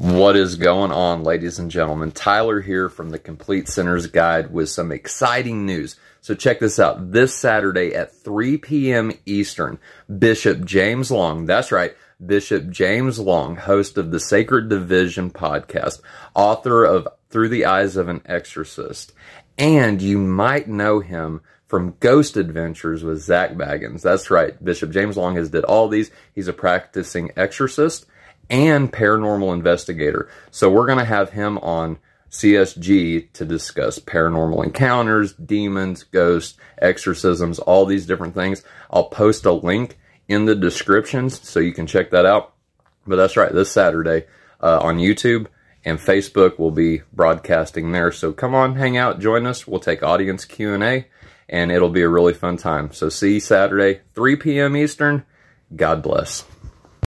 What is going on, ladies and gentlemen? Tyler here from The Complete Sinner's Guide with some exciting news. So check this out. This Saturday at 3 p.m. Eastern, Bishop James Long, that's right, Bishop James Long, host of The Sacred Division podcast, author of Through the Eyes of an Exorcist, and you might know him from Ghost Adventures with Zak Bagans. That's right, Bishop James Long has did all these. He's a practicing exorcist and paranormal investigator. So we're going to have him on CSG to discuss paranormal encounters, demons, ghosts, exorcisms, all these different things. I'll post a link in the descriptions so you can check that out. But that's right, this Saturday on YouTube and Facebook will be broadcasting there. So come on, hang out, join us. We'll take audience Q&A, and it'll be a really fun time. So see you Saturday, 3 p.m. Eastern. God bless.